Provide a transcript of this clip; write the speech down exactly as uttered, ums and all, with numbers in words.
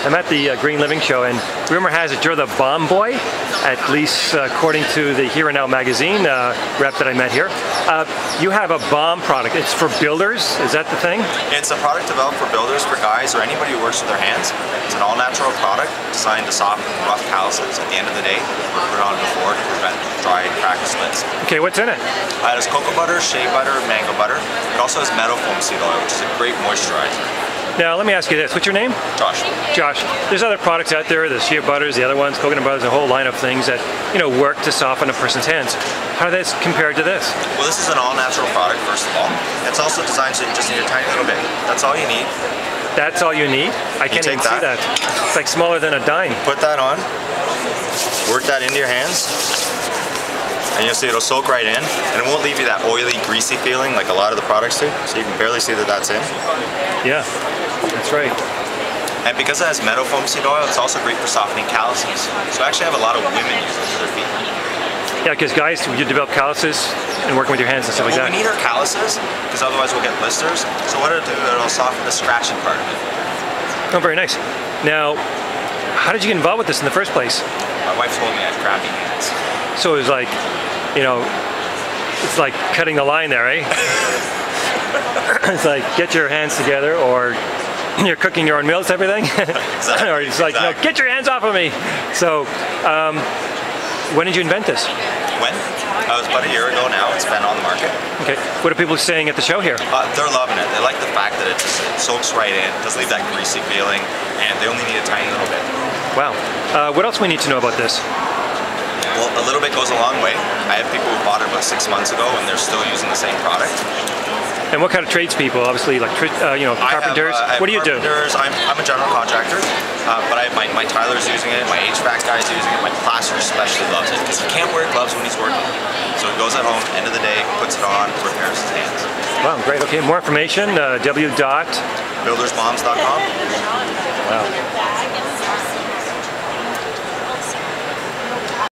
I'm at the uh, Green Living Show, and rumor has it you're the bomb boy, at least uh, according to the Here and Now magazine uh, rep that I met here. Uh, you have a bomb product. It's for builders, is that the thing? It's a product developed for builders, for guys, or anybody who works with their hands. It's an all-natural product designed to soften rough calluses. At the end of the day, we put it on before to prevent dry and cracked slits. Okay, what's in it? Uh, it has cocoa butter, shea butter, mango butter. It also has meadowfoam seed oil, which is a great moisturizer. Now, let me ask you this. What's your name? Josh. Josh. There's other products out there, the shea butters, the other ones, coconut butters, a whole line of things that, you know, work to soften a person's hands. How do they compare to this? Well, this is an all-natural product, first of all. It's also designed so you just need a tiny little bit. That's all you need. That's all you need? I can't even see that. It's like smaller than a dime. Put that on. Work that into your hands. And you'll see it'll soak right in, and it won't leave you that oily, greasy feeling like a lot of the products do, so you can barely see that that's in. Yeah, that's right. And because it has meadowfoam seed oil, it's also great for softening calluses. So I actually have a lot of women use it for their feet. Yeah, because guys, you develop calluses and working with your hands and stuff well, like that. We need our calluses, because otherwise we'll get blisters. So what it'll do, it'll soften the scratching part of it. Oh, very nice. Now, how did you get involved with this in the first place? My wife told me I have crappy hands. So it was like, you know, it's like cutting the line there, eh? It's like, get your hands together, or you're cooking your own meals, everything. Exactly, or it's like, exactly. No, get your hands off of me. So, um, when did you invent this? When? Uh, it was about a year ago now. It's been on the market. Okay. What are people saying at the show here? Uh, they're loving it. They like the fact that it just it soaks right in, doesn't leave that greasy feeling, and they only need a tiny little bit. Wow. Uh, what else we need to know about this? Well, a little bit goes a long way. I have people who bought it about six months ago and they're still using the same product. And what kind of tradespeople? Obviously, like uh, you know, carpenters. I have, uh, I have what do you do? I'm, I'm a general contractor, uh, but I have my, my Tyler's using it, my H V A C guy's using it, my plasterer especially loves it because he can't wear gloves when he's working. So he goes at home, end of the day, puts it on, repairs his hands. Wow, great. Okay, more information, uh, w dot builders balms dot com.